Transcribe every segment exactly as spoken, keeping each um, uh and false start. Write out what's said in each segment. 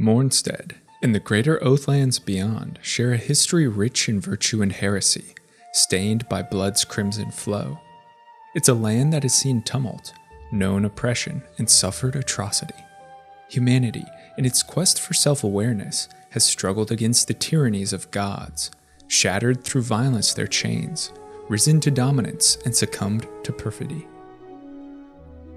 Mournstead and the greater Oathlands beyond share a history rich in virtue and heresy, stained by blood's crimson flow. It's a land that has seen tumult, known oppression, and suffered atrocity. Humanity, in its quest for self-awareness, has struggled against the tyrannies of gods, shattered through violence their chains, risen to dominance, and succumbed to perfidy.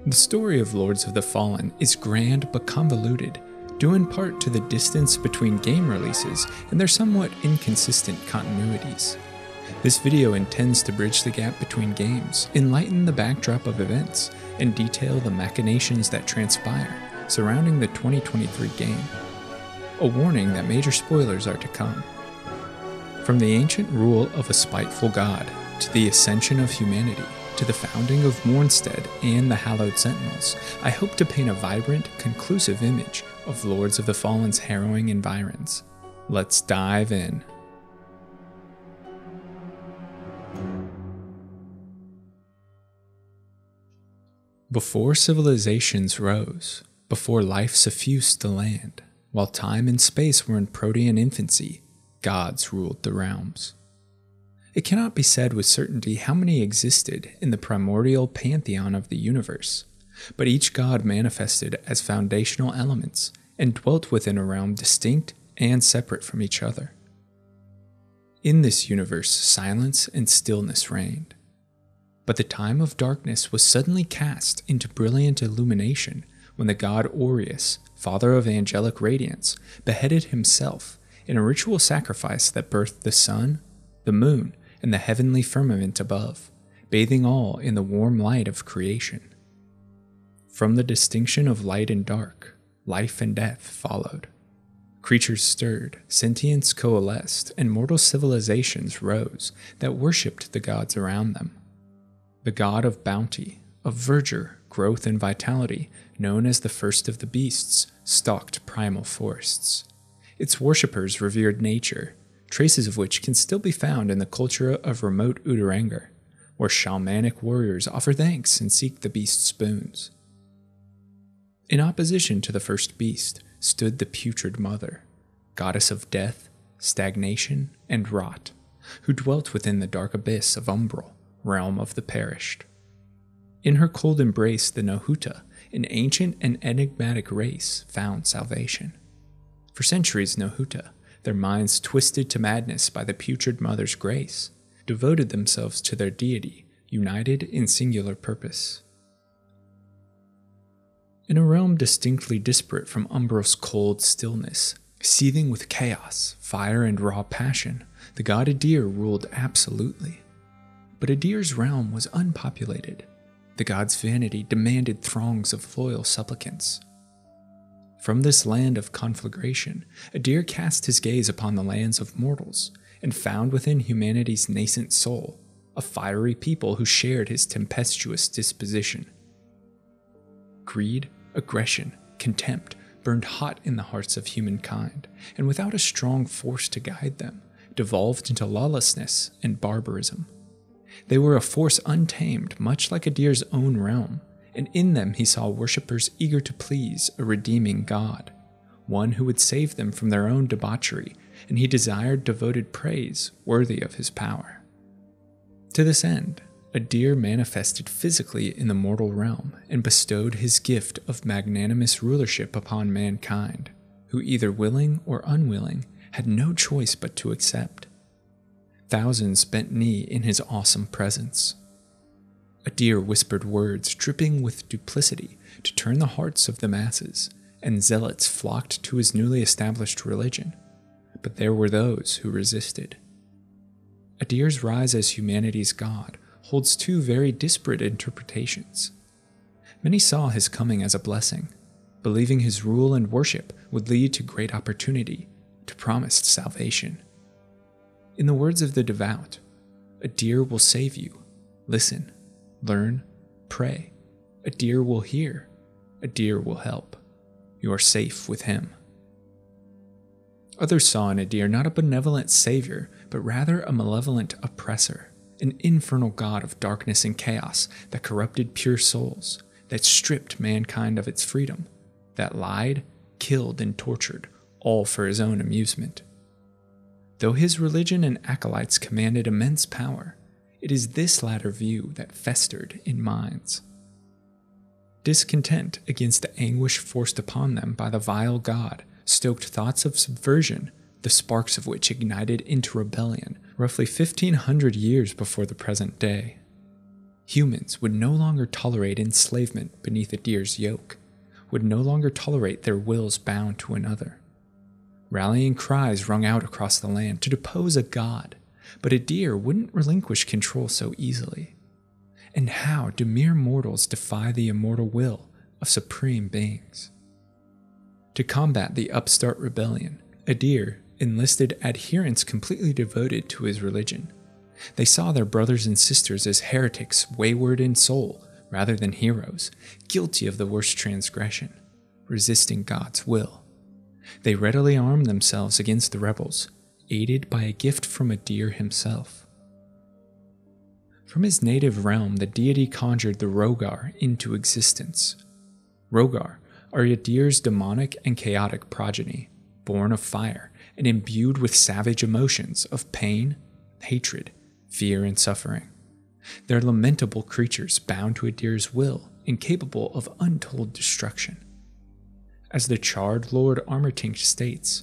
The story of Lords of the Fallen is grand but convoluted, due in part to the distance between game releases and their somewhat inconsistent continuities. This video intends to bridge the gap between games, enlighten the backdrop of events, and detail the machinations that transpire surrounding the twenty twenty-three game. A warning that major spoilers are to come. From the ancient rule of a spiteful god, to the ascension of humanity, to the founding of Mournstead and the Hallowed Sentinels, I hope to paint a vibrant, conclusive image of Lords of the Fallen's harrowing environs. Let's dive in. Before civilizations rose, before life suffused the land, while time and space were in protean infancy, gods ruled the realms. It cannot be said with certainty how many existed in the primordial pantheon of the universe, but each god manifested as foundational elements and dwelt within a realm distinct and separate from each other. In this universe, silence and stillness reigned. But the time of darkness was suddenly cast into brilliant illumination when the god Aureus, father of angelic radiance, beheaded himself in a ritual sacrifice that birthed the sun, the moon, and the heavenly firmament above, bathing all in the warm light of creation. From the distinction of light and dark, life and death followed. Creatures stirred, sentience coalesced, and mortal civilizations rose that worshipped the gods around them. The god of bounty, of verdure, growth, and vitality, known as the first of the beasts, stalked primal forests. Its worshippers revered nature, traces of which can still be found in the culture of remote Uttarangar, where shamanic warriors offer thanks and seek the beast's boons. In opposition to the first beast stood the Putrid Mother, goddess of death, stagnation, and rot, who dwelt within the dark abyss of Umbral, realm of the perished. In her cold embrace, the Nahuta, an ancient and enigmatic race, found salvation. For centuries, Nahuta, their minds twisted to madness by the Putrid Mother's grace, devoted themselves to their deity, united in singular purpose. In a realm distinctly disparate from Umbral's cold stillness, seething with chaos, fire, and raw passion, the god Adyr ruled absolutely. But Adyr's realm was unpopulated. The god's vanity demanded throngs of loyal supplicants. From this land of conflagration, Adyr cast his gaze upon the lands of mortals, and found within humanity's nascent soul a fiery people who shared his tempestuous disposition. Greed, aggression, contempt burned hot in the hearts of humankind, and without a strong force to guide them, devolved into lawlessness and barbarism. They were a force untamed, much like Adyr's own realm, and in them he saw worshippers eager to please a redeeming god, one who would save them from their own debauchery, and he desired devoted praise worthy of his power. To this end, Adyr manifested physically in the mortal realm and bestowed his gift of magnanimous rulership upon mankind, who either willing or unwilling had no choice but to accept. Thousands bent knee in his awesome presence. Adyr whispered words dripping with duplicity to turn the hearts of the masses, and zealots flocked to his newly established religion, but there were those who resisted. Adyr's rise as humanity's god holds two very disparate interpretations. Many saw his coming as a blessing, believing his rule and worship would lead to great opportunity, to promised salvation. In the words of the devout, Adyr will save you. Listen. Learn, pray. Adyr will hear. Adyr will help. You are safe with him. Others saw in Adyr not a benevolent savior, but rather a malevolent oppressor, an infernal god of darkness and chaos that corrupted pure souls, that stripped mankind of its freedom, that lied, killed, and tortured, all for his own amusement. Though his religion and acolytes commanded immense power, it is this latter view that festered in minds. Discontent against the anguish forced upon them by the vile god stoked thoughts of subversion, the sparks of which ignited into rebellion roughly fifteen hundred years before the present day. Humans would no longer tolerate enslavement beneath a Adyr's yoke, would no longer tolerate their wills bound to another. Rallying cries rung out across the land to depose a god, but Adyr wouldn't relinquish control so easily. And how do mere mortals defy the immortal will of supreme beings? To combat the upstart rebellion, Adyr enlisted adherents completely devoted to his religion. They saw their brothers and sisters as heretics, wayward in soul, rather than heroes, guilty of the worst transgression, resisting God's will. They readily armed themselves against the rebels, aided by a gift from Adyr himself. From his native realm, the deity conjured the Rhogar into existence. Rhogar are Adyr's demonic and chaotic progeny, born of fire and imbued with savage emotions of pain, hatred, fear, and suffering. They're lamentable creatures bound to Adyr's will and capable of untold destruction. As the charred Lord Armitage states,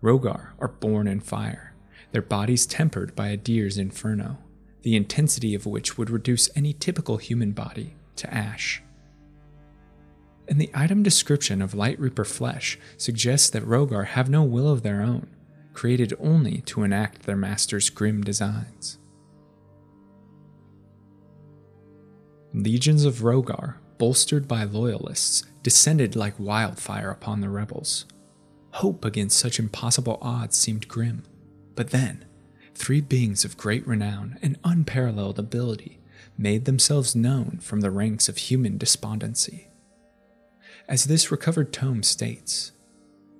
Rhogar are born in fire, their bodies tempered by Adyr's inferno, the intensity of which would reduce any typical human body to ash. And the item description of Light Reaper flesh suggests that Rhogar have no will of their own, created only to enact their master's grim designs. Legions of Rhogar, bolstered by loyalists, descended like wildfire upon the rebels. Hope against such impossible odds seemed grim. But then, three beings of great renown and unparalleled ability made themselves known from the ranks of human despondency. As this recovered tome states,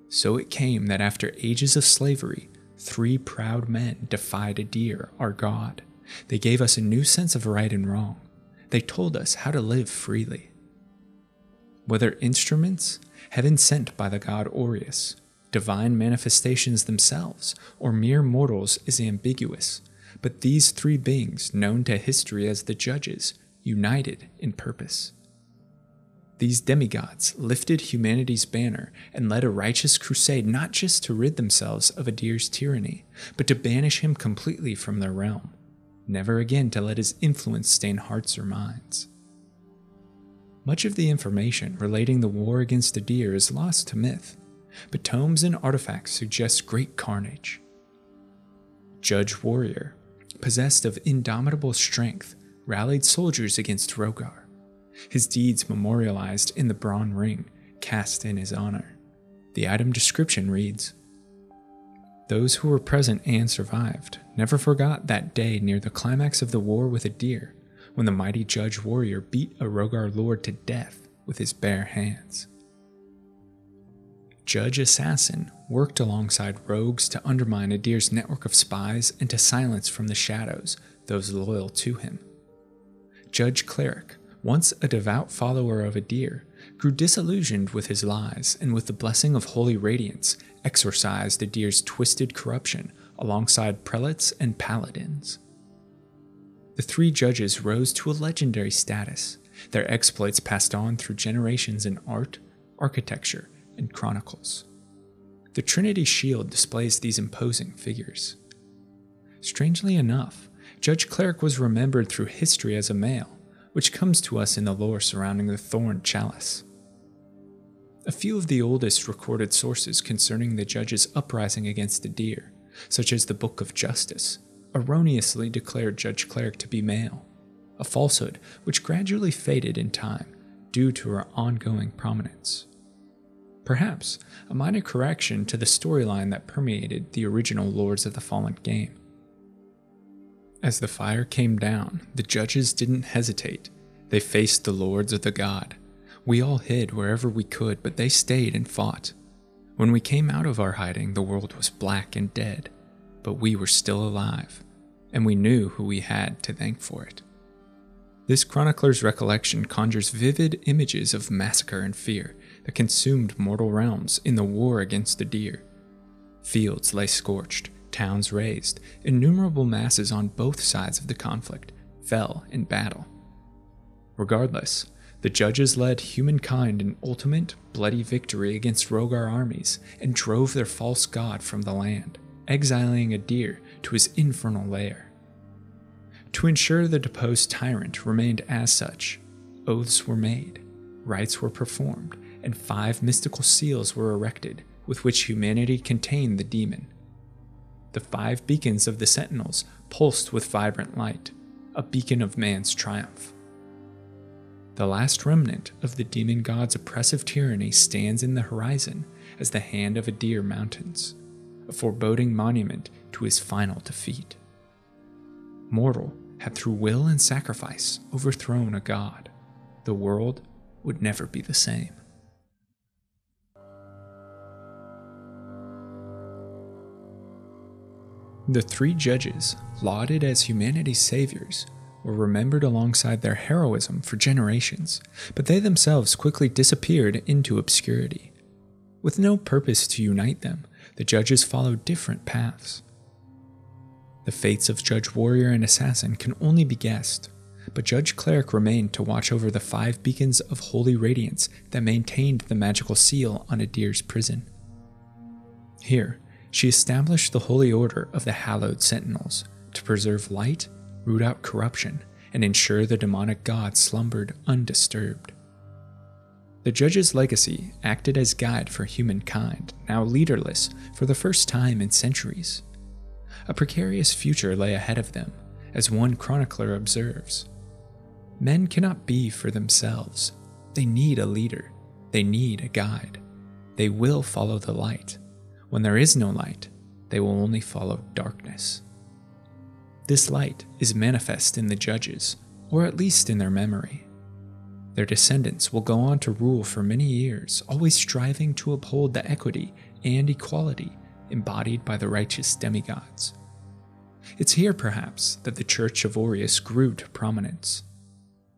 so it came that after ages of slavery, three proud men defied Adyr, our god. They gave us a new sense of right and wrong. They told us how to live freely. Whether instruments, heaven sent by the god Aureus, divine manifestations themselves, or mere mortals is ambiguous, but these three beings, known to history as the Judges, united in purpose. These demigods lifted humanity's banner and led a righteous crusade not just to rid themselves of Adyr's tyranny, but to banish him completely from their realm, never again to let his influence stain hearts or minds. Much of the information relating the war against Adyr is lost to myth, but tomes and artifacts suggest great carnage. Judge Warrior, possessed of indomitable strength, rallied soldiers against Rhogar, his deeds memorialized in the Braun Ring cast in his honor. The item description reads, "Those who were present and survived never forgot that day near the climax of the war with Adyr, when the mighty Judge Warrior beat a Rhogar lord to death with his bare hands." Judge Assassin worked alongside rogues to undermine Adyr's network of spies and to silence from the shadows those loyal to him. Judge Cleric, once a devout follower of Adyr, grew disillusioned with his lies and with the blessing of Holy Radiance exorcised Adyr's twisted corruption alongside prelates and paladins. The three judges rose to a legendary status, their exploits passed on through generations in art, architecture, and chronicles. The Trinity Shield displays these imposing figures. Strangely enough, Judge Cleric was remembered through history as a male, which comes to us in the lore surrounding the Thorn Chalice. A few of the oldest recorded sources concerning the judges' uprising against Adyr, such as the Book of Justice, erroneously declared Judge Cleric to be male, a falsehood which gradually faded in time due to her ongoing prominence. Perhaps a minor correction to the storyline that permeated the original Lords of the Fallen game. As the fire came down, the judges didn't hesitate. They faced the Lords of the God. We all hid wherever we could, but they stayed and fought. When we came out of our hiding, the world was black and dead, but we were still alive, and we knew who we had to thank for it. This chronicler's recollection conjures vivid images of massacre and fear that consumed mortal realms in the war against the deer. Fields lay scorched, towns razed, innumerable masses on both sides of the conflict fell in battle. Regardless, the judges led humankind in ultimate, bloody victory against Rhogar armies and drove their false god from the land, exiling Adyr to his infernal lair. To ensure the deposed tyrant remained as such, oaths were made, rites were performed, and five mystical seals were erected with which humanity contained the demon. The five beacons of the sentinels pulsed with vibrant light, a beacon of man's triumph. The last remnant of the demon god's oppressive tyranny stands in the horizon as the hand of Adyr Mountains, a foreboding monument to his final defeat. Mortal had through will and sacrifice overthrown a god. The world would never be the same. The three judges, lauded as humanity's saviors, were remembered alongside their heroism for generations, but they themselves quickly disappeared into obscurity. With no purpose to unite them, the judges followed different paths. The fates of Judge Warrior and Assassin can only be guessed, but Judge Cleric remained to watch over the five beacons of holy radiance that maintained the magical seal on Adyr's prison. Here, she established the Holy Order of the Hallowed Sentinels to preserve light, root out corruption, and ensure the demonic god slumbered undisturbed. The judge's legacy acted as guide for humankind, now leaderless for the first time in centuries. A precarious future lay ahead of them, as one chronicler observes. Men cannot be for themselves. They need a leader. They need a guide. They will follow the light. When there is no light, they will only follow darkness. This light is manifest in the judges, or at least in their memory. Their descendants will go on to rule for many years, always striving to uphold the equity and equality embodied by the righteous demigods. It's here, perhaps, that the Church of Aureus grew to prominence.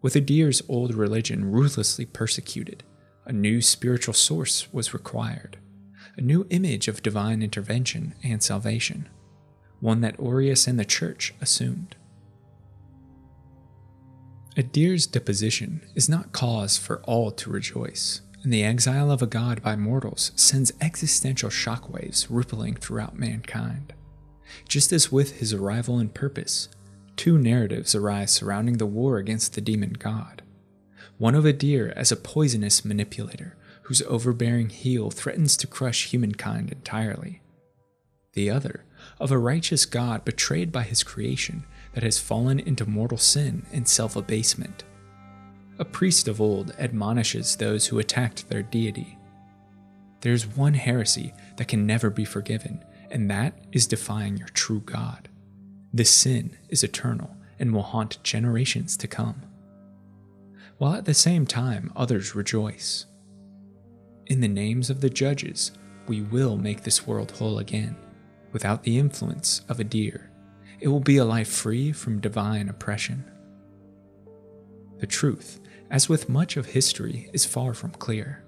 With Adyr's old religion ruthlessly persecuted, a new spiritual source was required, a new image of divine intervention and salvation, one that Aureus and the Church assumed. Adyr's deposition is not cause for all to rejoice, and the exile of a god by mortals sends existential shockwaves rippling throughout mankind. Just as with his arrival and purpose, two narratives arise surrounding the war against the demon god. One of Adyr as a poisonous manipulator, whose overbearing heel threatens to crush humankind entirely. The other, of a righteous god betrayed by his creation that has fallen into mortal sin and self-abasement. A priest of old admonishes those who attacked their deity. There is one heresy that can never be forgiven, and that is defying your true God. This sin is eternal and will haunt generations to come. While at the same time others rejoice. In the names of the judges, we will make this world whole again. Without the influence of Adyr, it will be a life free from divine oppression. The truth, as with much of history, is far from clear.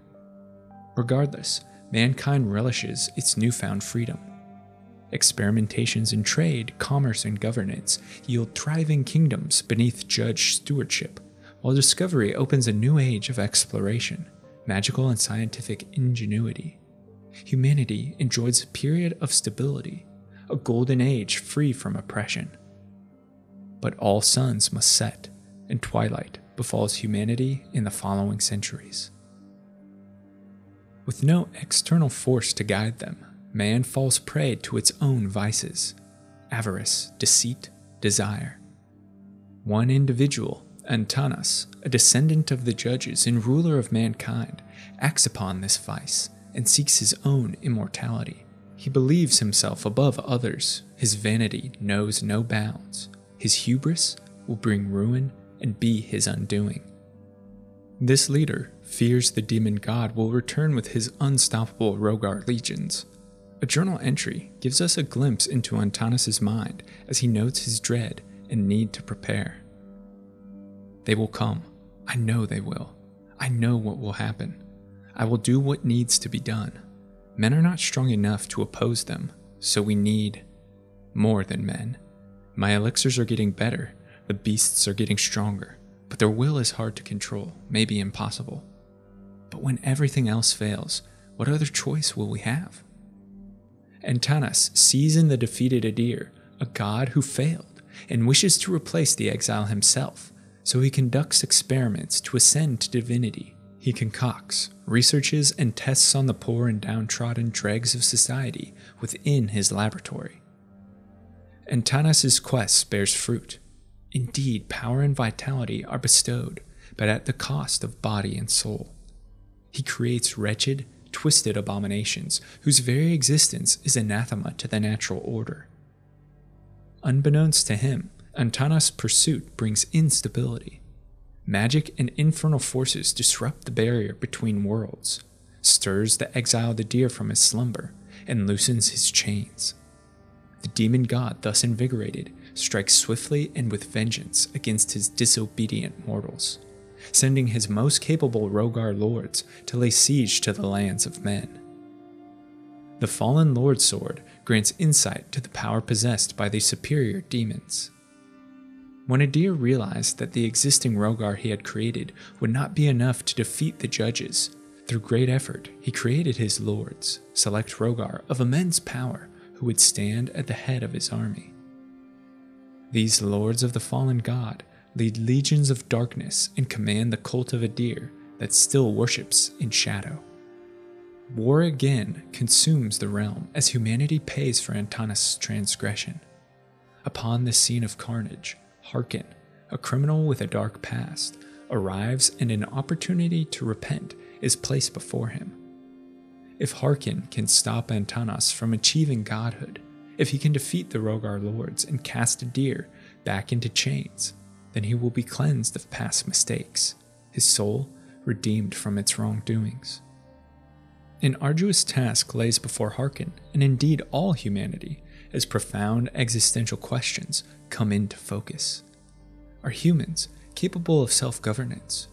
Regardless, mankind relishes its newfound freedom. Experimentations in trade, commerce, and governance yield thriving kingdoms beneath judge stewardship, while discovery opens a new age of exploration, magical and scientific ingenuity. Humanity enjoys a period of stability, a golden age free from oppression. But all suns must set, and twilight befalls humanity in the following centuries. With no external force to guide them, man falls prey to its own vices, avarice, deceit, desire. One individual, Antanas, a descendant of the judges and ruler of mankind, acts upon this vice and seeks his own immortality. He believes himself above others. His vanity knows no bounds. His hubris will bring ruin and be his undoing. This leader fears the demon god will return with his unstoppable Rhogar legions. A journal entry gives us a glimpse into Antanas' mind as he notes his dread and need to prepare. They will come. I know they will. I know what will happen. I will do what needs to be done. Men are not strong enough to oppose them, so we need more than men. My elixirs are getting better, the beasts are getting stronger, but their will is hard to control, maybe impossible. But when everything else fails, what other choice will we have? Antanas sees in the defeated Adyr a god who failed and wishes to replace the exile himself, so he conducts experiments to ascend to divinity. He concocts, researches, and tests on the poor and downtrodden dregs of society within his laboratory. Antanas' quest bears fruit. Indeed, power and vitality are bestowed, but at the cost of body and soul. He creates wretched, twisted abominations whose very existence is anathema to the natural order. Unbeknownst to him, Antanas' pursuit brings instability. Magic and infernal forces disrupt the barrier between worlds, stirs the exiled Adyr from his slumber, and loosens his chains. The demon god, thus invigorated, strikes swiftly and with vengeance against his disobedient mortals, sending his most capable Rhogar lords to lay siege to the lands of men. The fallen lord sword grants insight to the power possessed by these superior demons. When Adyr realized that the existing Rhogar he had created would not be enough to defeat the judges, through great effort he created his lords, select Rhogar of immense power who would stand at the head of his army. These lords of the fallen god lead legions of darkness and command the cult of Adyr that still worships in shadow. War again consumes the realm as humanity pays for Antanas' transgression. Upon the scene of carnage, Harkyn, a criminal with a dark past, arrives and an opportunity to repent is placed before him. If Harkyn can stop Antanas from achieving godhood, if he can defeat the Rhogar lords and cast Adyr back into chains, then he will be cleansed of past mistakes, his soul redeemed from its wrongdoings. An arduous task lays before Harkyn, and indeed all humanity, as profound existential questions come into focus. Are humans capable of self-governance?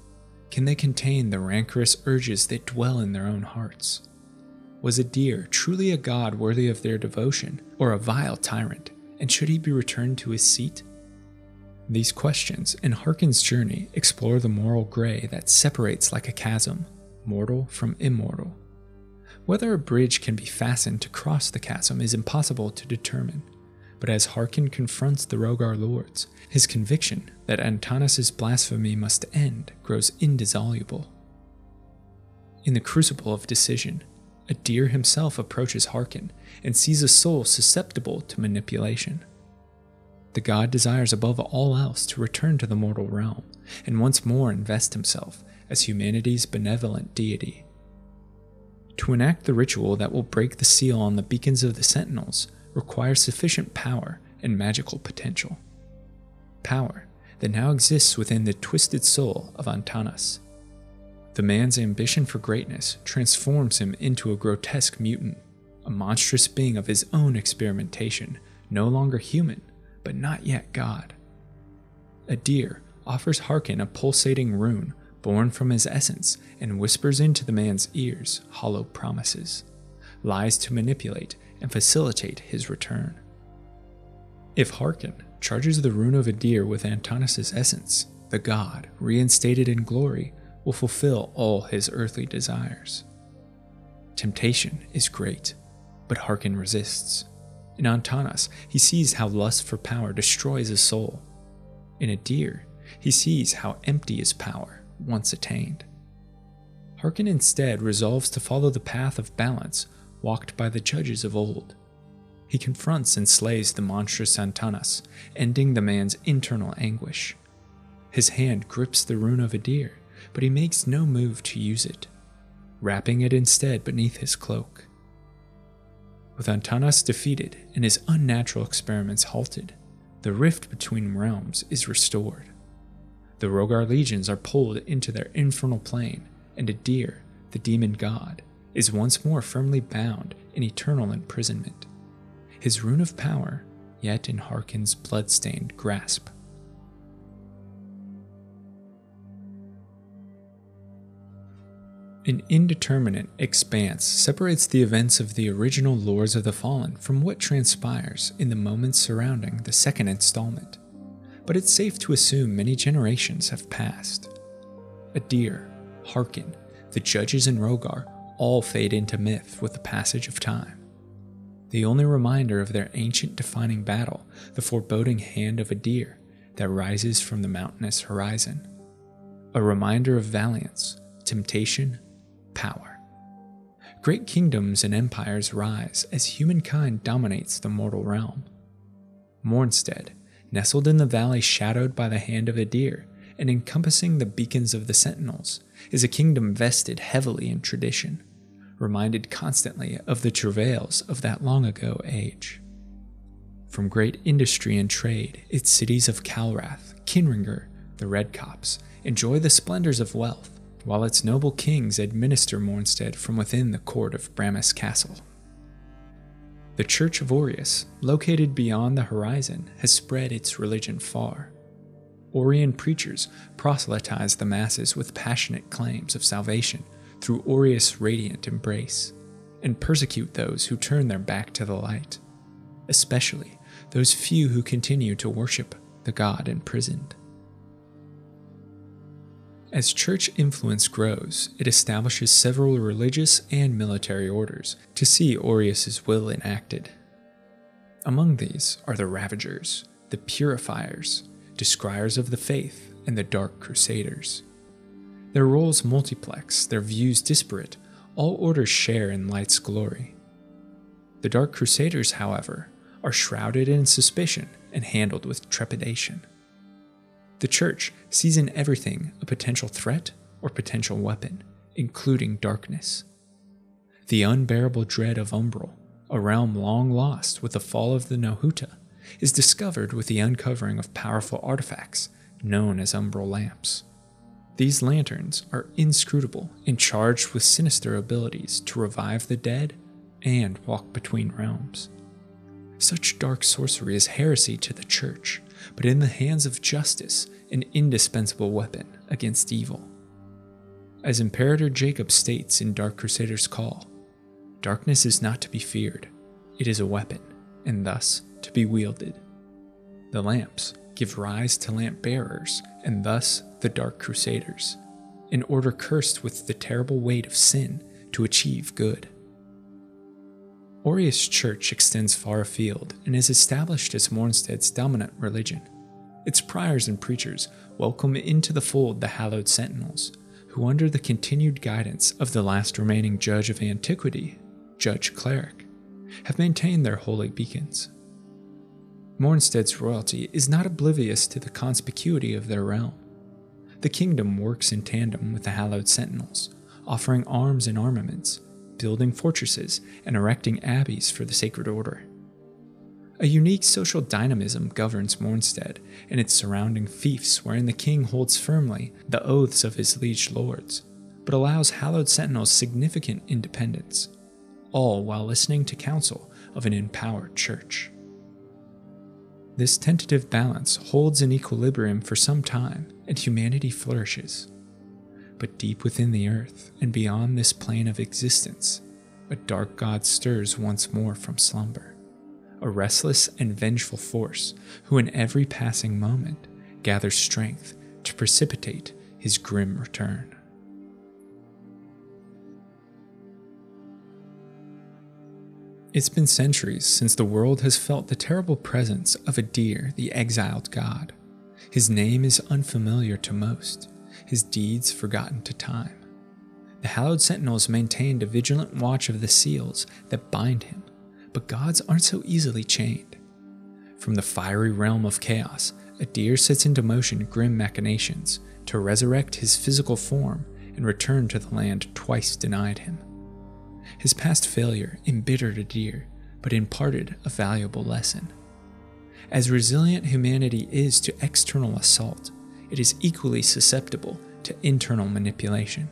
Can they contain the rancorous urges that dwell in their own hearts? Was Adyr truly a god worthy of their devotion, or a vile tyrant, and should he be returned to his seat? These questions and Harkyn's journey explore the moral gray that separates like a chasm, mortal from immortal. Whether a bridge can be fastened to cross the chasm is impossible to determine, but as Harkyn confronts the Rhogar lords, his conviction that Antanas' blasphemy must end grows indissoluble. In the crucible of decision, Adyr himself approaches Harkyn and sees a soul susceptible to manipulation. The god desires above all else to return to the mortal realm and once more invest himself as humanity's benevolent deity. To enact the ritual that will break the seal on the beacons of the sentinels requires sufficient power and magical potential. Power that now exists within the twisted soul of Antanas. The man's ambition for greatness transforms him into a grotesque mutant, a monstrous being of his own experimentation, no longer human, but not yet God. Adyr offers Harkyn a pulsating rune born from his essence, and whispers into the man's ears hollow promises, lies to manipulate and facilitate his return. If Harkyn charges the rune of Adyr with Antanas' essence, the god, reinstated in glory, will fulfill all his earthly desires. Temptation is great, but Harkyn resists. In Antanas, he sees how lust for power destroys his soul. In Adyr, he sees how empty is power once attained. Harkyn instead resolves to follow the path of balance walked by the judges of old. He confronts and slays the monstrous Antanas, ending the man's internal anguish. His hand grips the rune of Adyr, but he makes no move to use it, wrapping it instead beneath his cloak. With Antanas defeated and his unnatural experiments halted, the rift between realms is restored. The Rhogar legions are pulled into their infernal plane, and Adyr, the demon god, is once more firmly bound in eternal imprisonment, his rune of power yet in Harkyn's blood-stained grasp. an indeterminate expanse separates the events of the original Lords of the Fallen from what transpires in the moments surrounding the second installment, but it's safe to assume many generations have passed. Adyr, Harkyn, the Judges and Rhogar all fade into myth with the passage of time. The only reminder of their ancient defining battle, the foreboding hand of Adyr that rises from the mountainous horizon. A reminder of valiance, temptation, power. Great kingdoms and empires rise as humankind dominates the mortal realm. Mournstead, nestled in the valley shadowed by the hand of Adyr and encompassing the beacons of the sentinels, is a kingdom vested heavily in tradition, reminded constantly of the travails of that long-ago age. From great industry and trade, its cities of Calrath, Kinringer, the Red Cops, enjoy the splendors of wealth, while its noble kings administer Mournstead from within the court of Bramis Castle. The Church of Aureus, located beyond the horizon, has spread its religion far. Aurian preachers proselytize the masses with passionate claims of salvation through Aureus' radiant embrace, and persecute those who turn their back to the light, especially those few who continue to worship the god imprisoned. As church influence grows, it establishes several religious and military orders to see Aureus' will enacted. Among these are the Ravagers, the Purifiers, Descriers of the Faith, and the Dark Crusaders. Their roles multiplex, their views disparate, all orders share in light's glory. The Dark Crusaders, however, are shrouded in suspicion and handled with trepidation. The Church sees in everything a potential threat or potential weapon, including darkness. The unbearable dread of Umbral, a realm long lost with the fall of the Nahuta, is discovered with the uncovering of powerful artifacts known as Umbral Lamps. These lanterns are inscrutable and charged with sinister abilities to revive the dead and walk between realms. Such dark sorcery is heresy to the Church, but in the hands of justice, an indispensable weapon against evil. As Imperator Jacob states in Dark Crusader's Call, "Darkness is not to be feared, it is a weapon, and thus to be wielded." The lamps give rise to lamp bearers, and thus the Dark Crusaders, an order cursed with the terrible weight of sin to achieve good. Aureus' church extends far afield and is established as Mournstead's dominant religion. Its priors and preachers welcome into the fold the hallowed sentinels, who under the continued guidance of the last remaining judge of antiquity, Judge Cleric, have maintained their holy beacons. Mournstead's royalty is not oblivious to the conspicuity of their realm. The kingdom works in tandem with the hallowed sentinels, offering arms and armaments, building fortresses, and erecting abbeys for the sacred order. A unique social dynamism governs Mournstead and its surrounding fiefs, wherein the king holds firmly the oaths of his liege lords, but allows hallowed sentinels significant independence, all while listening to counsel of an empowered church. This tentative balance holds an equilibrium for some time, and humanity flourishes. But deep within the earth, and beyond this plane of existence, a dark god stirs once more from slumber, a restless and vengeful force who in every passing moment gathers strength to precipitate his grim return. It's been centuries since the world has felt the terrible presence of Adyr, the exiled god. His name is unfamiliar to most, his deeds forgotten to time. The hallowed sentinels maintained a vigilant watch of the seals that bind him, but gods aren't so easily chained. From the fiery realm of chaos, Adyr sets into motion grim machinations to resurrect his physical form and return to the land twice denied him. His past failure embittered Adyr, but imparted a valuable lesson. As resilient humanity is to external assault, it is equally susceptible to internal manipulation.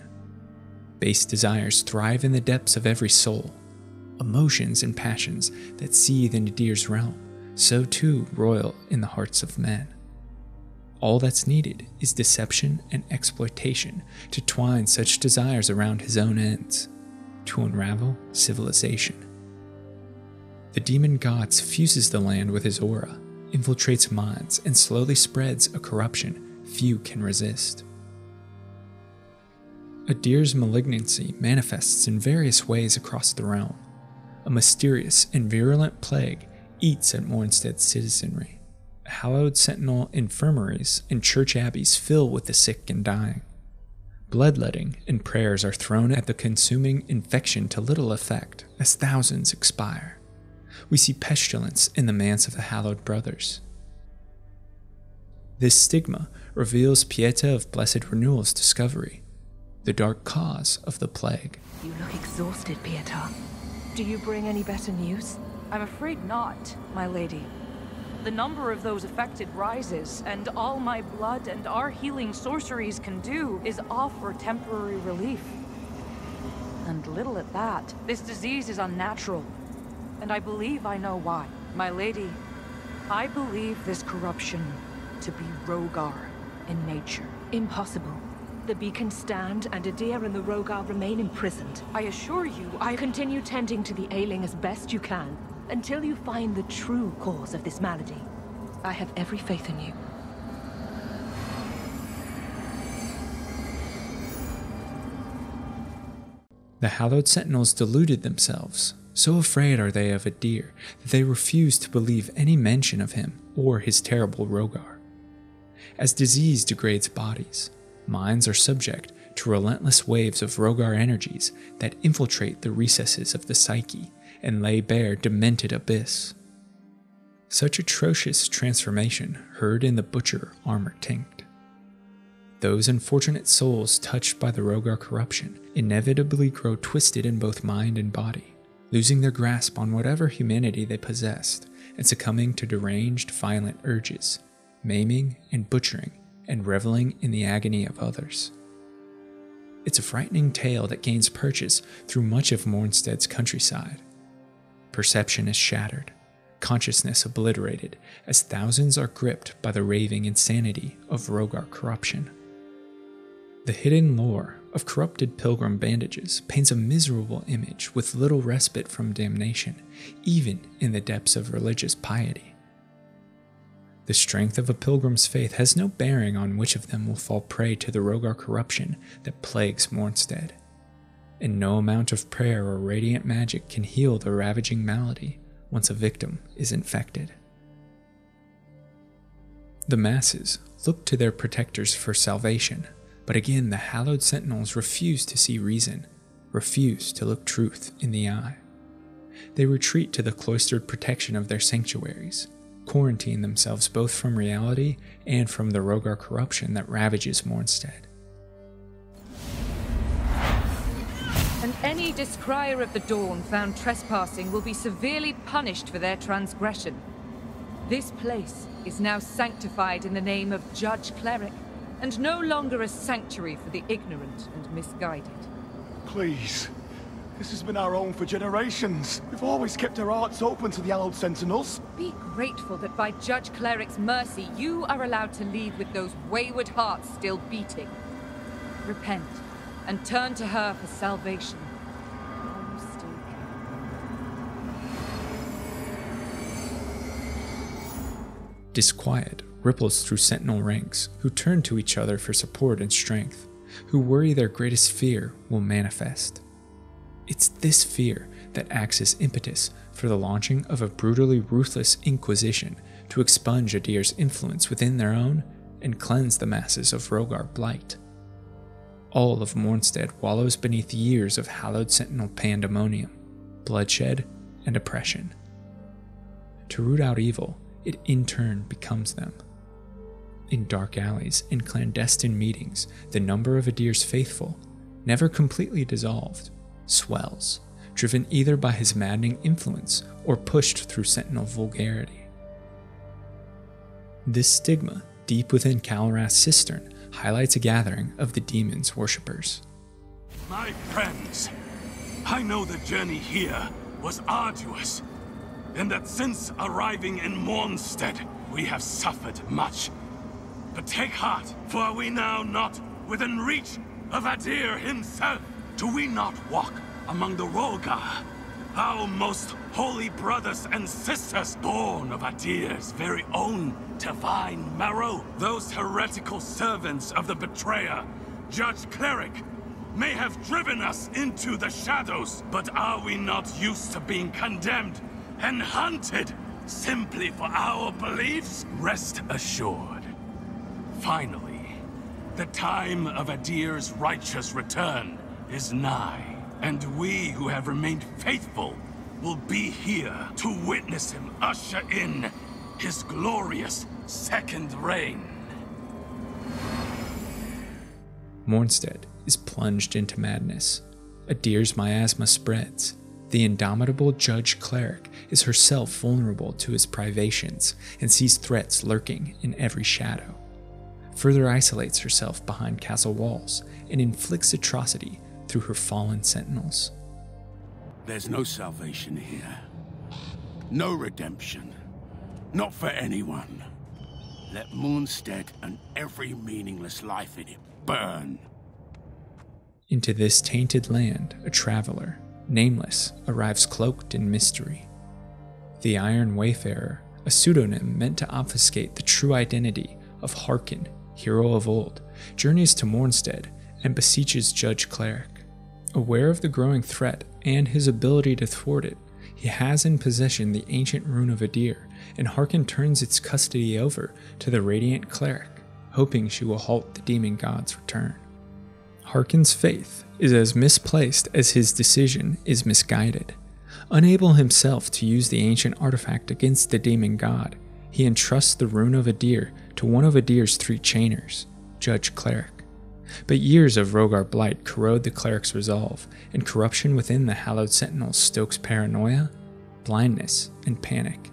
Base desires thrive in the depths of every soul. Emotions and passions that seethe in Adyr's realm, so too roil in the hearts of men. all that's needed is deception and exploitation to twine such desires around his own ends, to unravel civilization. The demon gods fuses the land with his aura, infiltrates minds, and slowly spreads a corruption few can resist. Adyr's malignancy manifests in various ways across the realm. A mysterious and virulent plague eats at Mournstead's citizenry. Hallowed sentinel infirmaries and church abbeys fill with the sick and dying. Bloodletting and prayers are thrown at the consuming infection to little effect as thousands expire. We see pestilence in the manse of the Hallowed Brothers. This stigma reveals Pieta of Blessed Renewal's discovery, the dark cause of the plague. You look exhausted, Pieta. Do you bring any better news? I'm afraid not, my lady. The number of those affected rises, and all my blood and our healing sorceries can do is offer temporary relief. And little at that. This disease is unnatural. And I believe I know why. My lady, I believe this corruption to be Rhogar in nature. Impossible. The beacon stand and Adyr and the Rhogar remain imprisoned. I assure you, I continue tending to the ailing as best you can, until you find the true cause of this malady. I have every faith in you. The Hallowed Sentinels deluded themselves. So afraid are they of Adyr that they refuse to believe any mention of him or his terrible Rhogar. As disease degrades bodies, minds are subject to relentless waves of Rhogar energies that infiltrate the recesses of the psyche and lay bare demented abyss. Such atrocious transformation heard in the butcher armor tinked. Those unfortunate souls touched by the Rhogar corruption inevitably grow twisted in both mind and body, losing their grasp on whatever humanity they possessed and succumbing to deranged, violent urges, maiming and butchering and reveling in the agony of others. It's a frightening tale that gains purchase through much of Mournstead's countryside. Perception is shattered, consciousness obliterated, as thousands are gripped by the raving insanity of Rhogar corruption. The hidden lore of corrupted pilgrim bandages paints a miserable image with little respite from damnation, even in the depths of religious piety. The strength of a pilgrim's faith has no bearing on which of them will fall prey to the Rhogar corruption that plagues Mournstead, and no amount of prayer or radiant magic can heal the ravaging malady once a victim is infected. The masses look to their protectors for salvation, but again, the Hallowed Sentinels refuse to see reason, refuse to look truth in the eye. They retreat to the cloistered protection of their sanctuaries, quarantine themselves both from reality and from the Rhogar corruption that ravages Mournstead. And any Descrier of the Dawn found trespassing will be severely punished for their transgression. This place is now sanctified in the name of Judge Cleric, and no longer a sanctuary for the ignorant and misguided. Please. This has been our own for generations. We've always kept our hearts open to the Hallowed Sentinels. Be grateful that by Judge Cleric's mercy, you are allowed to leave with those wayward hearts still beating. Repent, and turn to her for salvation. Disquiet ripples through sentinel ranks, who turn to each other for support and strength, who worry their greatest fear will manifest. It's this fear that acts as impetus for the launching of a brutally ruthless inquisition to expunge Adyr's influence within their own and cleanse the masses of Rhogar blight. All of Mournstead wallows beneath years of Hallowed Sentinel pandemonium, bloodshed, and oppression. To root out evil, it in turn becomes them. In dark alleys and clandestine meetings, the number of Adyr's faithful, never completely dissolved, swells, driven either by his maddening influence or pushed through sentinel vulgarity. This stigma, deep within Calrath's cistern, highlights a gathering of the demon's worshippers. My friends, I know the journey here was arduous, and that since arriving in Mournstead, we have suffered much. But take heart, for are we now not within reach of Adyr himself? Do we not walk among the Rhogar, our most holy brothers and sisters, born of Adyr's very own divine marrow? Those heretical servants of the betrayer, Judge Cleric, may have driven us into the shadows, but are we not used to being condemned and hunted simply for our beliefs? Rest assured, finally, the time of Adyr's righteous return is nigh, and we who have remained faithful will be here to witness him usher in his glorious second reign. Mournstead is plunged into madness. Adyr's miasma spreads. The indomitable Judge Cleric is herself vulnerable to his privations and sees threats lurking in every shadow. Further isolates herself behind castle walls and inflicts atrocity through her fallen sentinels. There's no salvation here. No redemption. Not for anyone. Let Mournstead and every meaningless life in it burn. Into this tainted land, a traveler, nameless, arrives cloaked in mystery. The Iron Wayfarer, a pseudonym meant to obfuscate the true identity of Harkyn, hero of old, journeys to Mournstead and beseeches Judge Cleric. Aware of the growing threat and his ability to thwart it, he has in possession the ancient rune of Adyr, and Harkyn turns its custody over to the radiant cleric, hoping she will halt the demon god's return. Harkyn's faith is as misplaced as his decision is misguided. Unable himself to use the ancient artifact against the demon god, he entrusts the rune of Adyr to one of Adyr's three chainers, Judge Cleric. But years of Rhogar blight corrode the cleric's resolve, and corruption within the hallowed sentinels stokes paranoia, blindness, and panic.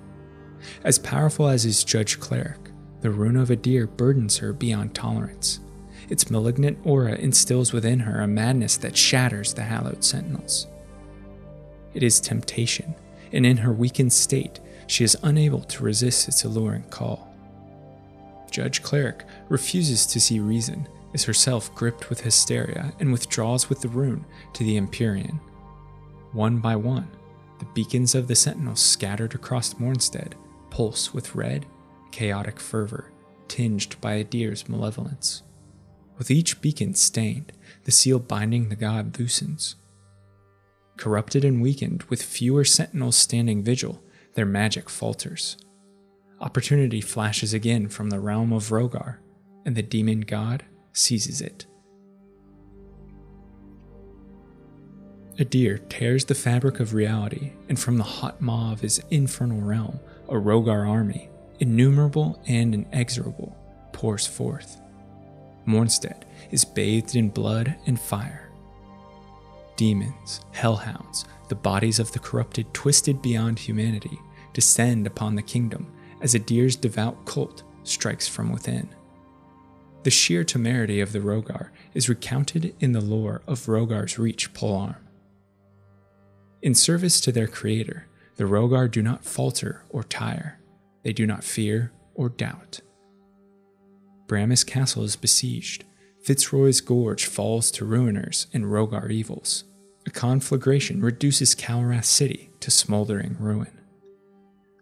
As powerful as is Judge Cleric, the rune of Adyr burdens her beyond tolerance. Its malignant aura instills within her a madness that shatters the hallowed sentinels. It is temptation, and in her weakened state, she is unable to resist its alluring call. Judge Cleric refuses to see reason, is herself gripped with hysteria, and withdraws with the rune to the Empyrean. One by one, the beacons of the sentinels scattered across Mournstead pulse with red, chaotic fervor, tinged by Adyr's malevolence. With each beacon stained, the seal binding the god loosens. Corrupted and weakened, with fewer sentinels standing vigil, their magic falters. Opportunity flashes again from the realm of Rhogar, and the demon god seizes it. Adyr tears the fabric of reality, and from the hot maw of his infernal realm, a Rhogar army, innumerable and inexorable, pours forth. Mournstead is bathed in blood and fire. Demons, hellhounds, the bodies of the corrupted twisted beyond humanity, descend upon the kingdom as Adyr's devout cult strikes from within. The sheer temerity of the Rhogar is recounted in the lore of Rhogar's Reach polearm. In service to their creator, the Rhogar do not falter or tire. They do not fear or doubt. Bramis Castle is besieged. Fitzroy's Gorge falls to ruiners and Rhogar evils. A conflagration reduces Calrath City to smoldering ruin.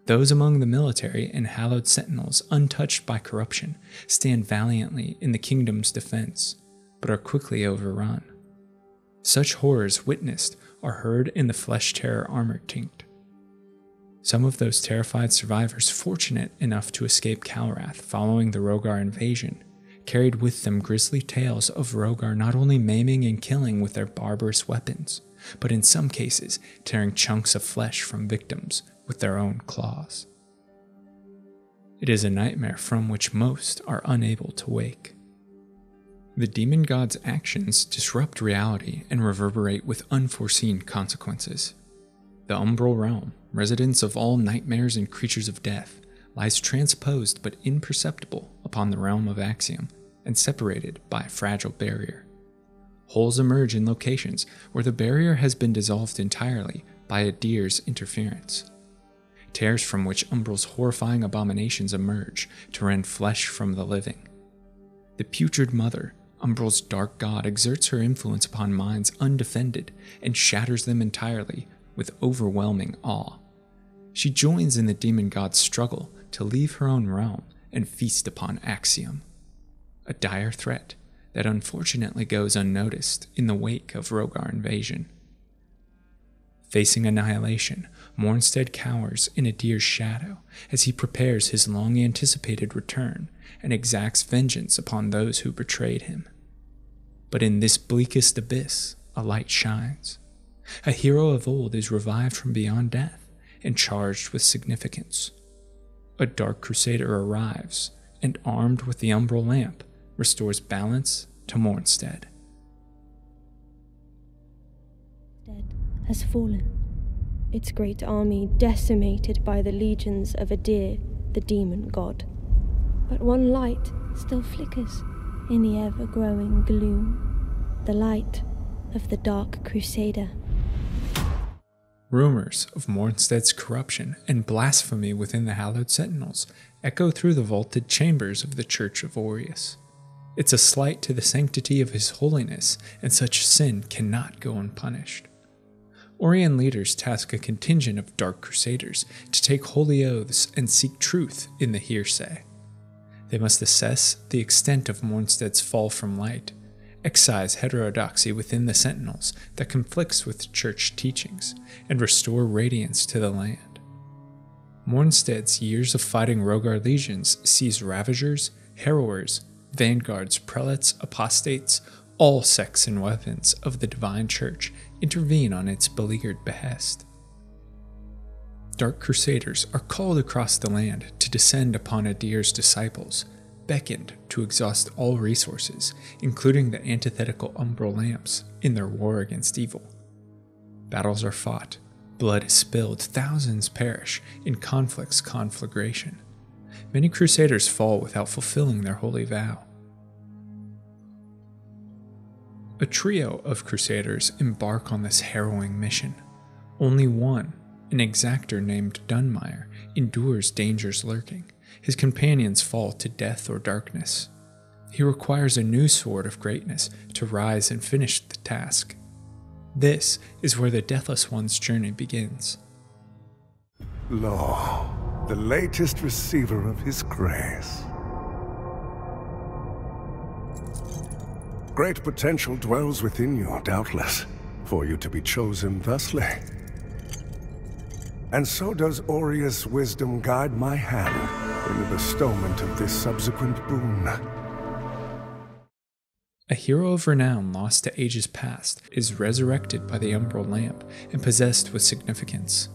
Those among the military and hallowed sentinels, untouched by corruption, stand valiantly in the kingdom's defense, but are quickly overrun. Such horrors witnessed are heard in the flesh terror armor tinct. Some of those terrified survivors, fortunate enough to escape Calrath following the Rhogar invasion, carried with them grisly tales of Rhogar not only maiming and killing with their barbarous weapons, but in some cases tearing chunks of flesh from victims with their own claws. It is a nightmare from which most are unable to wake. The demon god's actions disrupt reality and reverberate with unforeseen consequences. The Umbral realm, residence of all nightmares and creatures of death, lies transposed but imperceptible upon the realm of Axiom and separated by a fragile barrier. Holes emerge in locations where the barrier has been dissolved entirely by Adyr's interference. Tears from which Umbral's horrifying abominations emerge to rend flesh from the living, The Putrid Mother, Umbral's dark god, exerts her influence upon minds undefended and shatters them entirely with overwhelming awe. She joins in the demon god's struggle to leave her own realm and feast upon Axiom, a dire threat that unfortunately goes unnoticed in the wake of Rhogar invasion. Facing annihilation, Mournstead cowers in Adyr's shadow as he prepares his long-anticipated return and exacts vengeance upon those who betrayed him. But in this bleakest abyss, a light shines. A hero of old is revived from beyond death and charged with significance. A Dark Crusader arrives and, armed with the Umbral Lamp, restores balance to Mournstead. Has fallen, its great army decimated by the legions of Adyr, the demon god. But one light still flickers in the ever-growing gloom, the light of the Dark Crusader. Rumors of Mournstead's corruption and blasphemy within the hallowed sentinels echo through the vaulted chambers of the Church of Aureus. It's a slight to the sanctity of his holiness, and such sin cannot go unpunished. Orion leaders task a contingent of Dark Crusaders to take holy oaths and seek truth in the hearsay. They must assess the extent of Mournstead's fall from light, excise heterodoxy within the Sentinels that conflicts with church teachings, and restore radiance to the land. Mournstead's years of fighting Rhogar legions sees Ravagers, Harrowers, Vanguards, Prelates, Apostates, all sects and weapons of the Divine Church intervene on its beleaguered behest. Dark Crusaders are called across the land to descend upon Adyr's disciples, beckoned to exhaust all resources, including the antithetical Umbral Lamps, in their war against evil. Battles are fought, blood is spilled, thousands perish in conflict's conflagration. Many Crusaders fall without fulfilling their holy vow. A trio of Crusaders embark on this harrowing mission. Only one, an exactor named Dunmire, endures dangers lurking. His companions fall to death or darkness. He requires a new sword of greatness to rise and finish the task. This is where the Deathless One's journey begins. Law, the latest receiver of his grace. Great potential dwells within you, doubtless, for you to be chosen thusly. And so does Aureus' wisdom guide my hand in the bestowment of this subsequent boon. A hero of renown lost to ages past is resurrected by the Umbral Lamp and possessed with significance.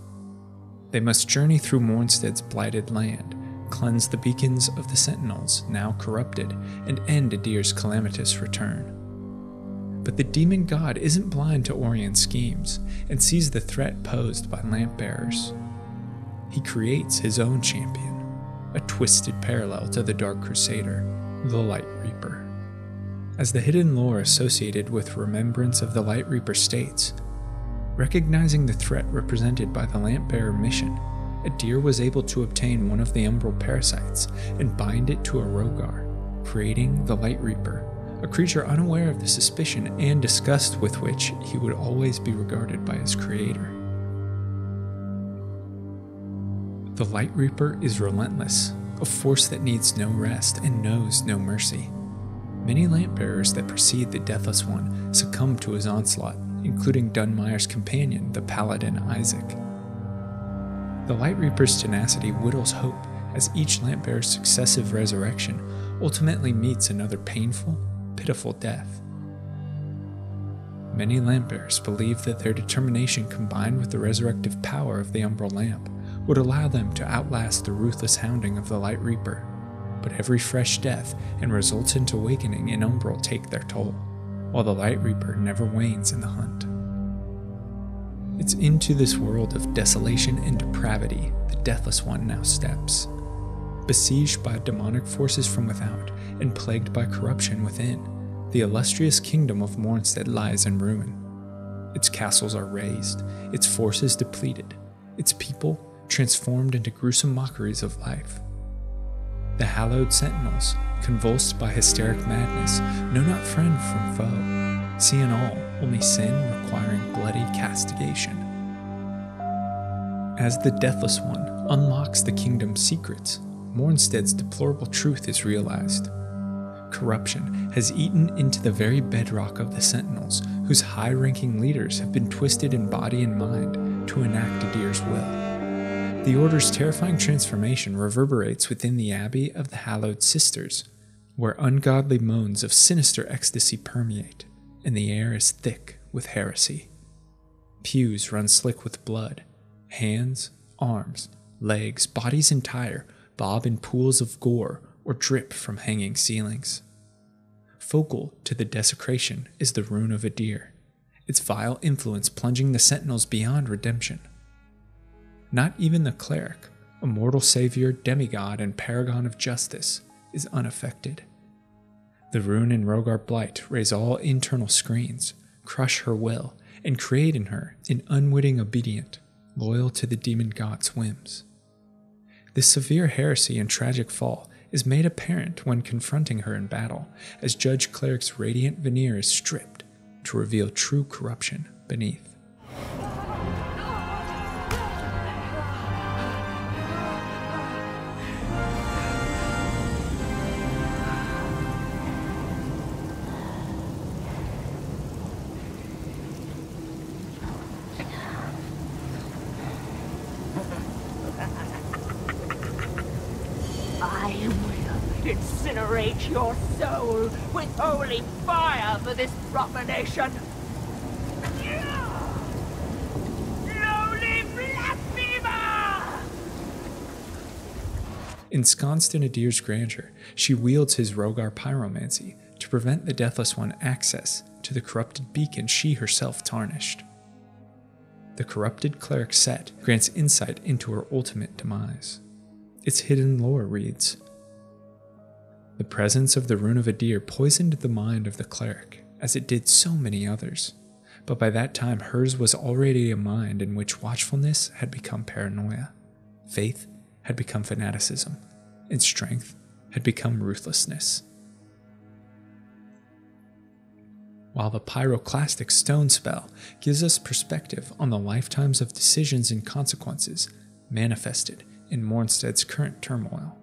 They must journey through Mournstead's blighted land, cleanse the beacons of the sentinels, now corrupted, and end Adyr's calamitous return. But the demon god isn't blind to Orion's schemes, and sees the threat posed by lamp bearers. He creates his own champion, a twisted parallel to the Dark Crusader, the Light Reaper. As the hidden lore associated with remembrance of the Light Reaper states, recognizing the threat represented by the lamp bearer mission, Adyr was able to obtain one of the Umbral parasites and bind it to a Rhogar, creating the Light Reaper, a creature unaware of the suspicion and disgust with which he would always be regarded by his creator. The Light Reaper is relentless, a force that needs no rest and knows no mercy. Many lampbearers that precede the Deathless One succumb to his onslaught, including Dunmire's companion, the Paladin Isaac. The Light Reaper's tenacity whittles hope as each lampbearer's successive resurrection ultimately meets another painful, pitiful death. Many lampbearers believe that their determination combined with the resurrective power of the Umbral Lamp would allow them to outlast the ruthless hounding of the Light Reaper, but every fresh death and resultant awakening in Umbral take their toll, while the Light Reaper never wanes in the hunt. It's into this world of desolation and depravity the Deathless One now steps. Besieged by demonic forces from without and plagued by corruption within, the illustrious kingdom of Mournstead lies in ruin. Its castles are razed, its forces depleted, its people transformed into gruesome mockeries of life. The hallowed sentinels, convulsed by hysteric madness, know not friend from foe, see in all only sin requiring bloody castigation. As the Deathless One unlocks the kingdom's secrets, Mournstead's deplorable truth is realized. Corruption has eaten into the very bedrock of the Sentinels, whose high-ranking leaders have been twisted in body and mind to enact Adyr's will. The Order's terrifying transformation reverberates within the Abbey of the Hallowed Sisters, where ungodly moans of sinister ecstasy permeate, and the air is thick with heresy. Pews run slick with blood. Hands, arms, legs, bodies entire bob in pools of gore or drip from hanging ceilings. Focal to the desecration is the rune of Adyr, its vile influence plunging the sentinels beyond redemption. Not even the cleric, immortal savior, demigod, and paragon of justice, is unaffected. The rune and Rhogar blight raise all internal screens, crush her will, and create in her an unwitting obedient, loyal to the demon god's whims. This severe heresy and tragic fall is made apparent when confronting her in battle, as Judge Cleric's radiant veneer is stripped to reveal true corruption beneath. Incinerate your soul with holy fire for this profanation! Lowly blasphemer! Ensconced in Adyr's grandeur, she wields his Rhogar pyromancy to prevent the Deathless One access to the corrupted beacon she herself tarnished. The corrupted cleric set grants insight into her ultimate demise. Its hidden lore reads: the presence of the rune of Adyr poisoned the mind of the cleric, as it did so many others, but by that time hers was already a mind in which watchfulness had become paranoia, faith had become fanaticism, and strength had become ruthlessness. While the pyroclastic stone spell gives us perspective on the lifetimes of decisions and consequences manifested in Mournstead's current turmoil.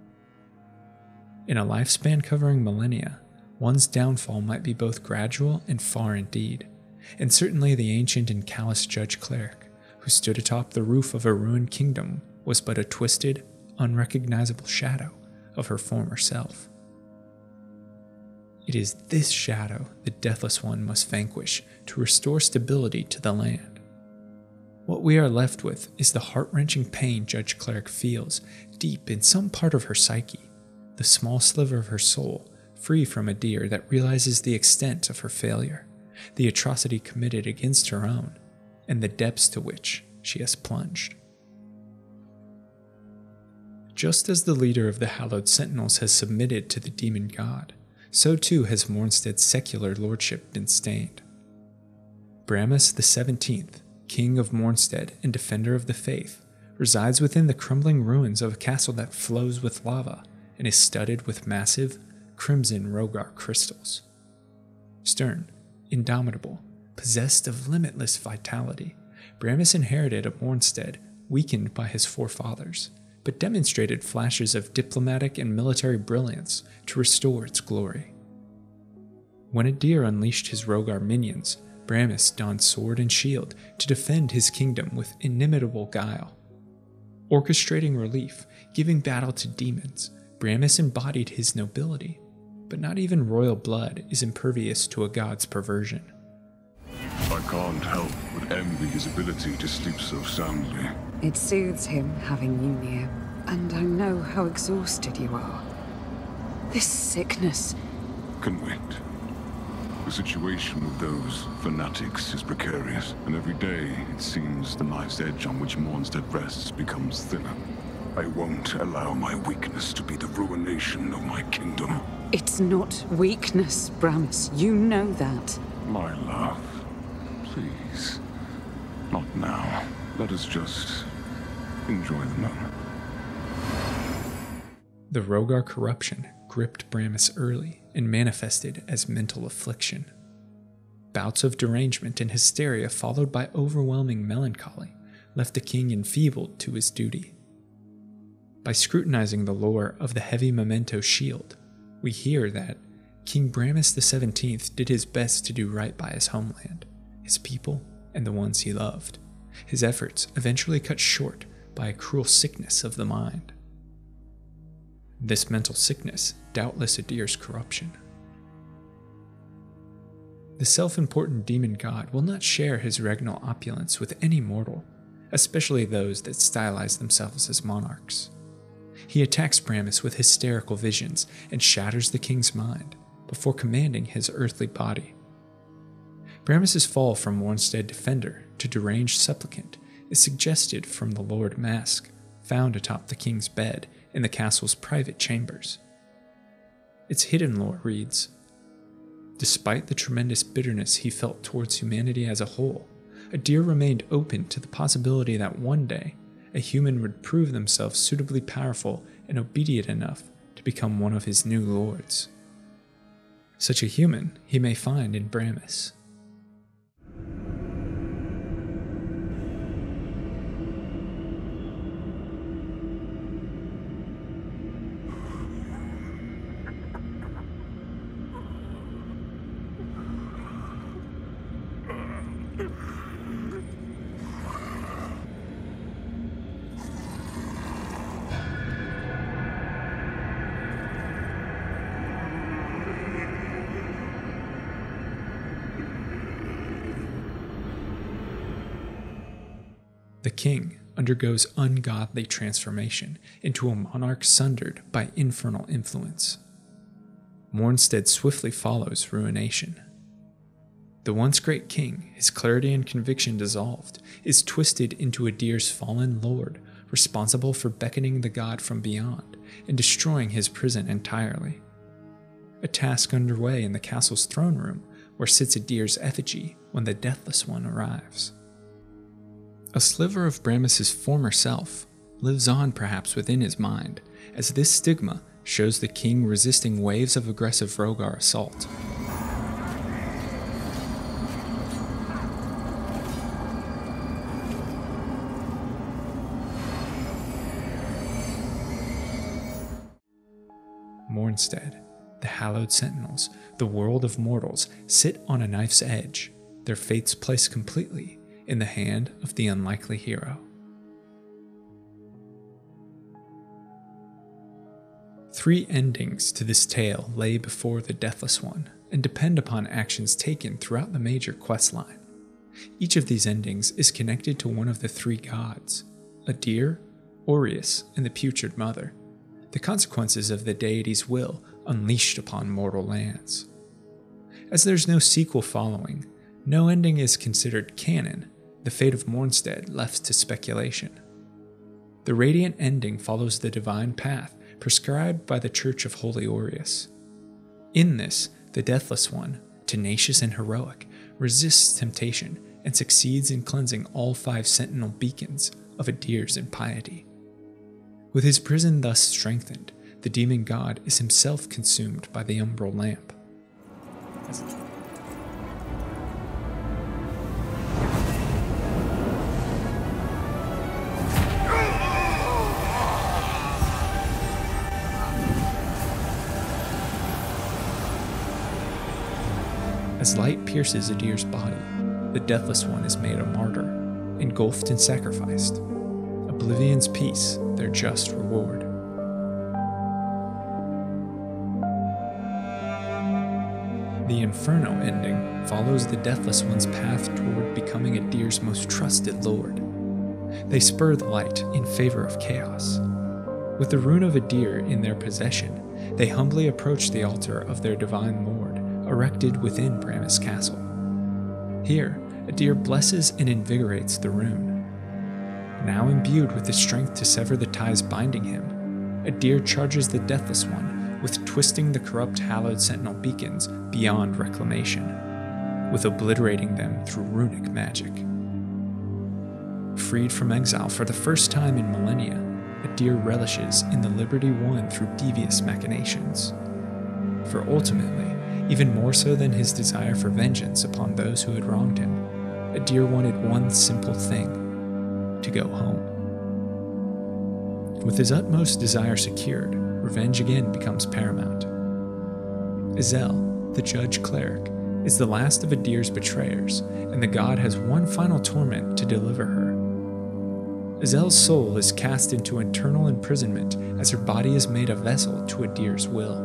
In a lifespan covering millennia, one's downfall might be both gradual and far indeed, and certainly the ancient and callous Judge Cleric, who stood atop the roof of a ruined kingdom, was but a twisted, unrecognizable shadow of her former self. It is this shadow the Deathless One must vanquish to restore stability to the land. What we are left with is the heart-wrenching pain Judge Cleric feels deep in some part of her psyche, the small sliver of her soul, free from Adyr, that realizes the extent of her failure, the atrocity committed against her own, and the depths to which she has plunged. Just as the leader of the Hallowed Sentinels has submitted to the demon god, so too has Mournstead's secular lordship been stained. Bramis the seventeenth, King of Mournstead and Defender of the Faith, resides within the crumbling ruins of a castle that flows with lava, and is studded with massive, crimson Rhogar crystals. Stern, indomitable, possessed of limitless vitality, Bramis inherited a Mournstead weakened by his forefathers, but demonstrated flashes of diplomatic and military brilliance to restore its glory. When Adyr unleashed his Rhogar minions, Bramis donned sword and shield to defend his kingdom with inimitable guile. Orchestrating relief, giving battle to demons, Bramis embodied his nobility, but not even royal blood is impervious to a god's perversion. I can't help but envy his ability to sleep so soundly. It soothes him having you near, and I know how exhausted you are. This sickness can wait. The situation with those fanatics is precarious, and every day it seems the knife's edge on which Mournstead rests becomes thinner. I won't allow my weakness to be the ruination of my kingdom. It's not weakness, Bramis. You know that. My love, please. Not now. Let us just enjoy the moment. The Rhogar corruption gripped Bramis early and manifested as mental affliction. Bouts of derangement and hysteria followed by overwhelming melancholy left the king enfeebled to his duty. By scrutinizing the lore of the heavy memento shield, we hear that King Bramis the seventeenth did his best to do right by his homeland, his people, and the ones he loved. His efforts eventually cut short by a cruel sickness of the mind. This mental sickness doubtless Adyr's corruption. The self-important demon god will not share his regnal opulence with any mortal, especially those that stylize themselves as monarchs. He attacks Bramis with hysterical visions and shatters the king's mind before commanding his earthly body. Bramis's fall from Mournstead defender to deranged supplicant is suggested from the Lord Mask found atop the king's bed in the castle's private chambers. Its hidden lore reads, "Despite the tremendous bitterness he felt towards humanity as a whole, Adyr remained open to the possibility that one day, a human would prove themselves suitably powerful and obedient enough to become one of his new lords. Such a human he may find in Bramis." The king undergoes ungodly transformation into a monarch sundered by infernal influence. Mournstead swiftly follows ruination. The once great king, his clarity and conviction dissolved, is twisted into Adyr's fallen lord, responsible for beckoning the god from beyond and destroying his prison entirely. A task underway in the castle's throne room, where sits Adyr's effigy when the Deathless One arrives. A sliver of Bramis's former self lives on perhaps within his mind, as this stigma shows the king resisting waves of aggressive Rhogar assault. Mournstead, the hallowed sentinels, the world of mortals, sit on a knife's edge, their fates placed completely in the hand of the unlikely hero. Three endings to this tale lay before the Deathless One and depend upon actions taken throughout the major questline. Each of these endings is connected to one of the three gods, Adyr, Aureus, and the Putrid Mother, the consequences of the deity's will unleashed upon mortal lands. As there's no sequel following, no ending is considered canon, the fate of Mournstead left to speculation. The radiant ending follows the divine path prescribed by the Church of Holy Aureus. In this, the Deathless One, tenacious and heroic, resists temptation and succeeds in cleansing all five sentinel beacons of Adyr's impiety. With his prison thus strengthened, the demon god is himself consumed by the Umbral Lamp. As light pierces Adyr's body, the Deathless One is made a martyr, engulfed and sacrificed. Oblivion's peace, their just reward. The Inferno ending follows the Deathless One's path toward becoming Adyr's most trusted lord. They spur the light in favor of chaos. With the rune of Adyr in their possession, they humbly approach the altar of their divine lord, erected within Bramis Castle. Here, Adyr blesses and invigorates the rune. Now imbued with the strength to sever the ties binding him, Adyr charges the Deathless One with twisting the corrupt hallowed sentinel beacons beyond reclamation, with obliterating them through runic magic. Freed from exile for the first time in millennia, Adyr relishes in the liberty won through devious machinations. For ultimately, even more so than his desire for vengeance upon those who had wronged him, Adyr wanted one simple thing: to go home. With his utmost desire secured, revenge again becomes paramount. Azel, the Judge Cleric, is the last of Adyr's betrayers, and the god has one final torment to deliver her. Azel's soul is cast into eternal imprisonment as her body is made a vessel to Adyr's will.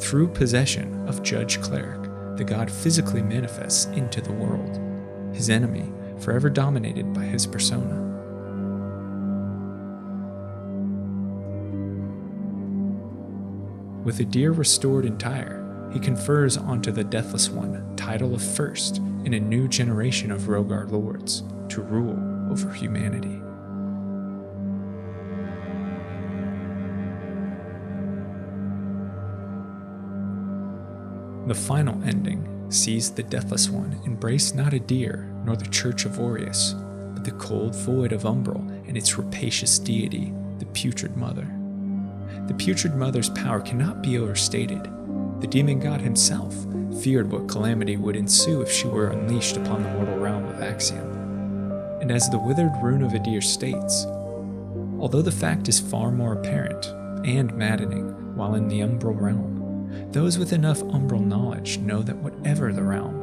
Through possession of Judge Cleric, the god physically manifests into the world, his enemy forever dominated by his persona. With Adyr restored entire, he confers onto the Deathless One title of First in a new generation of Rhogar lords to rule over humanity. The final ending sees the Deathless One embrace not Adyr nor the Church of Aureus, but the cold void of Umbral and its rapacious deity, the Putrid Mother. The Putrid Mother's power cannot be overstated. The demon god himself feared what calamity would ensue if she were unleashed upon the mortal realm of Axiom. And as the withered rune of Adyr states, although the fact is far more apparent and maddening while in the Umbral realm, those with enough Umbral knowledge know that whatever the realm,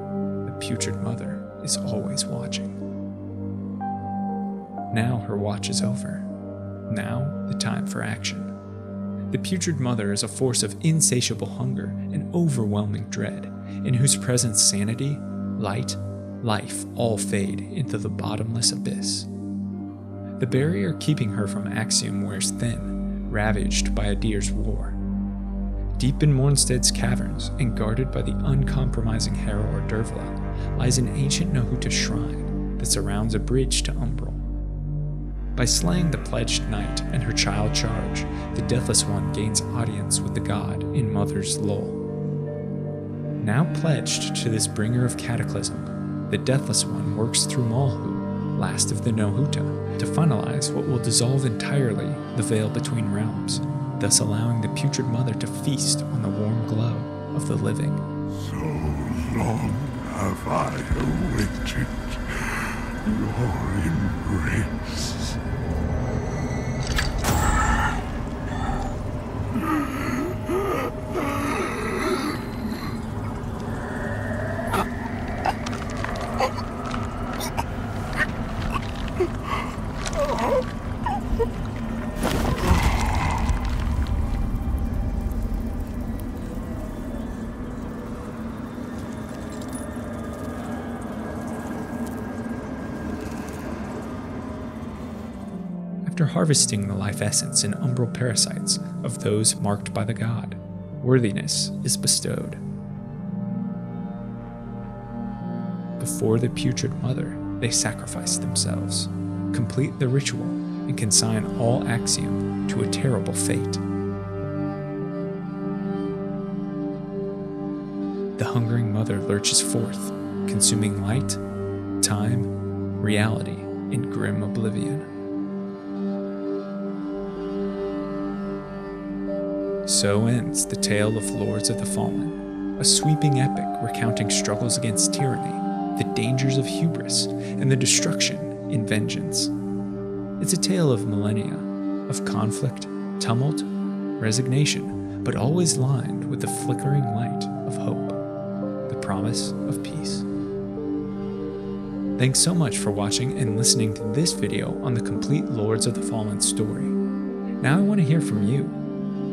the Putrid Mother is always watching. Now her watch is over. Now the time for action. The Putrid Mother is a force of insatiable hunger and overwhelming dread, in whose presence sanity, light, life all fade into the bottomless abyss. The barrier keeping her from Axiom wears thin, ravaged by Adyr's war. Deep in Mournstead's caverns, and guarded by the uncompromising Harrow or Dervla, lies an ancient Nahuta shrine that surrounds a bridge to Umbral. By slaying the pledged knight and her child charge, the Deathless One gains audience with the god in Mother's Lull. Now pledged to this bringer of cataclysm, the Deathless One works through Malhu, last of the Nahuta, to finalize what will dissolve entirely the veil between realms, thus allowing the Putrid Mother to feast on the warm glow of the living. So long have I awaited your embrace. After harvesting the life essence and Umbral parasites of those marked by the god, worthiness is bestowed. Before the Putrid Mother, they sacrifice themselves, complete the ritual, and consign all Axiom to a terrible fate. The hungering mother lurches forth, consuming light, time, reality in grim oblivion. So ends the tale of Lords of the Fallen, a sweeping epic recounting struggles against tyranny, the dangers of hubris, and the destruction in vengeance. It's a tale of millennia, of conflict, tumult, resignation, but always lined with the flickering light of hope, the promise of peace. Thanks so much for watching and listening to this video on the complete Lords of the Fallen story. Now I want to hear from you.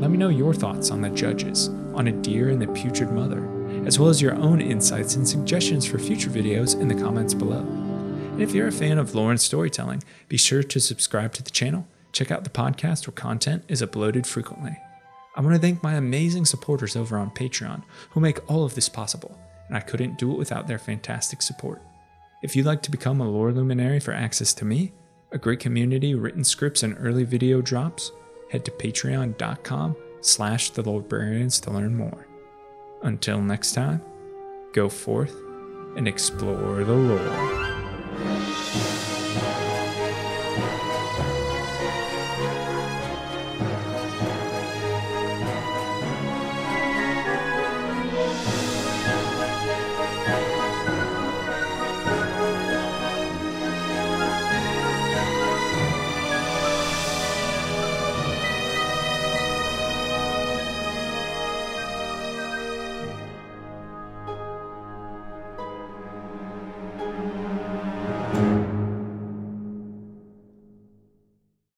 Let me know your thoughts on the judges, on Adyr and the Putrid Mother, as well as your own insights and suggestions for future videos in the comments below. And if you're a fan of lore and storytelling, be sure to subscribe to the channel, check out the podcast where content is uploaded frequently. I want to thank my amazing supporters over on Patreon who make all of this possible, and I couldn't do it without their fantastic support. If you'd like to become a lore luminary for access to me, a great community, written scripts, and early video drops, head to patreon.com slash the librarians to learn more. Until next time, go forth and explore the lore.